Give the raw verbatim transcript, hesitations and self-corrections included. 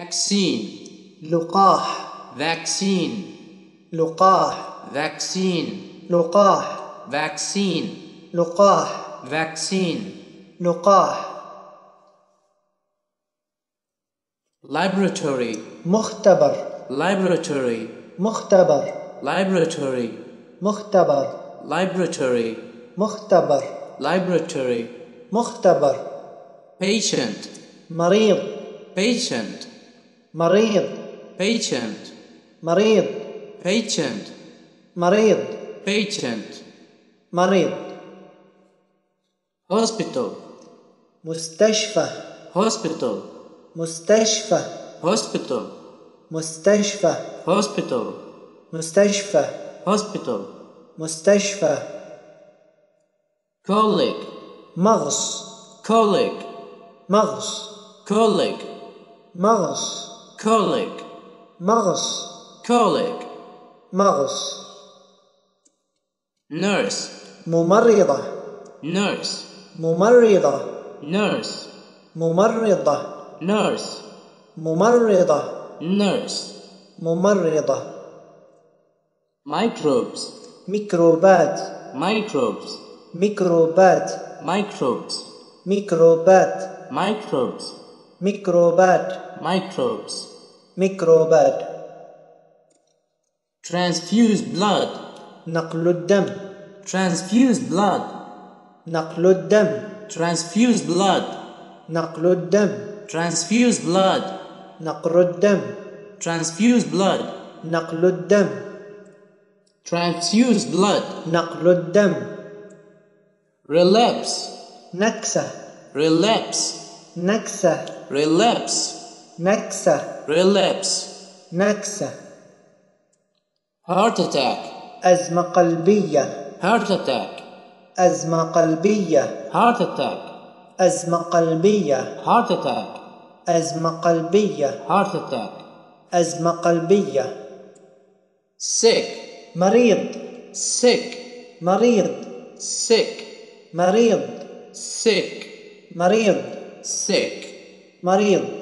vaccine لقاح vaccine لقاح vaccine لقاح vaccine لقاح vaccine لقاح laboratory مختبر laboratory مختبر laboratory مختبر laboratory مختبر laboratory مختبر patient مريض patient مريض patient مريض patient مريض patient مريض hospital مستشفى hospital مستشفى hospital مستشفى hospital مستشفى hospital مستشفى colic مغص colic مغص colic مغص colic مغص colic مغص nurse ممرضة nurse ممرضة nurse ممرضة nurse ممرضة nurse ممرضة microbes ميكروبات microbes ميكروبات microbes ميكروبات microbes ميكروبات microbes ميكروبات transfuse blood نقل الدم transfuse blood نقل الدم transfuse blood نقل الدم transfuse blood نقل الدم transfuse blood نقل الدم transfuse blood نقل الدم relapse نكسة relapse نكسة relapse نكسة relapse نكسة heart attack أزمة قلبية heart attack أزمة قلبية heart attack أزمة قلبية heart attack أزمة قلبية heart attack أزمة قلبية sick مريض sick مريض sick مريض sick مريض sick مريض